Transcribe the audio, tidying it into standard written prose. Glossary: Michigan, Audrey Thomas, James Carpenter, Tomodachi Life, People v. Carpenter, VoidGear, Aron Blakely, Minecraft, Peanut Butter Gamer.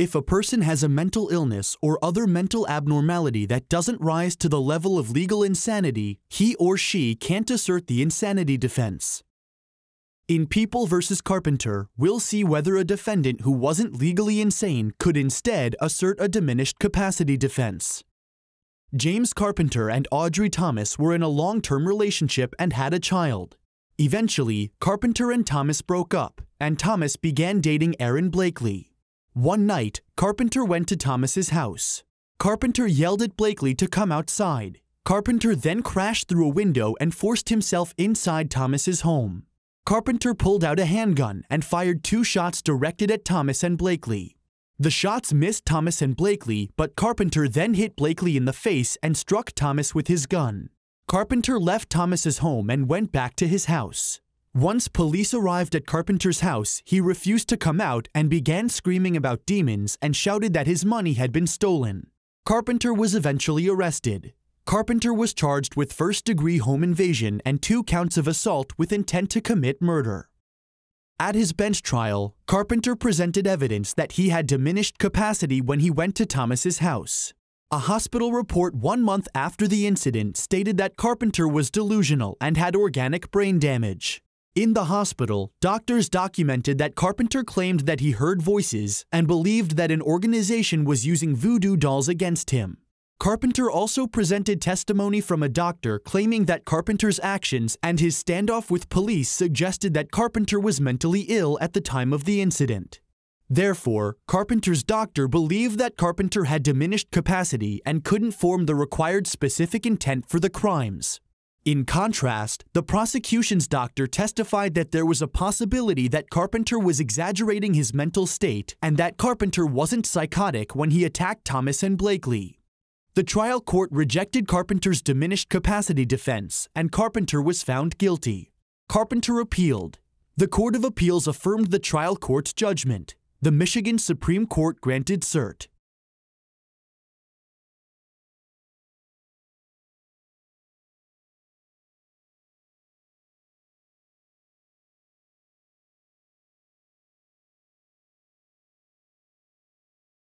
If a person has a mental illness or other mental abnormality that doesn't rise to the level of legal insanity, he or she can't assert the insanity defense. In People v. Carpenter, we'll see whether a defendant who wasn't legally insane could instead assert a diminished capacity defense. James Carpenter and Audrey Thomas were in a long-term relationship and had a child. Eventually, Carpenter and Thomas broke up, and Thomas began dating Aron Blakely. One night, Carpenter went to Thomas's house. Carpenter yelled at Blakely to come outside. Carpenter then crashed through a window and forced himself inside Thomas's home. Carpenter pulled out a handgun and fired 2 shots directed at Thomas and Blakely. The shots missed Thomas and Blakely, but Carpenter then hit Blakely in the face and struck Thomas with his gun. Carpenter left Thomas's home and went back to his house. Once police arrived at Carpenter's house, he refused to come out and began screaming about demons and shouted that his money had been stolen. Carpenter was eventually arrested. Carpenter was charged with first-degree home invasion and 2 counts of assault with intent to commit murder. At his bench trial, Carpenter presented evidence that he had diminished capacity when he went to Thomas's house. A hospital report 1 month after the incident stated that Carpenter was delusional and had organic brain damage. In the hospital, doctors documented that Carpenter claimed that he heard voices and believed that an organization was using voodoo dolls against him. Carpenter also presented testimony from a doctor claiming that Carpenter's actions and his standoff with police suggested that Carpenter was mentally ill at the time of the incident. Therefore, Carpenter's doctor believed that Carpenter had diminished capacity and couldn't form the required specific intent for the crimes. In contrast, the prosecution's doctor testified that there was a possibility that Carpenter was exaggerating his mental state and that Carpenter wasn't psychotic when he attacked Thomas and Blakely. The trial court rejected Carpenter's diminished capacity defense, and Carpenter was found guilty. Carpenter appealed. The Court of Appeals affirmed the trial court's judgment. The Michigan Supreme Court granted cert.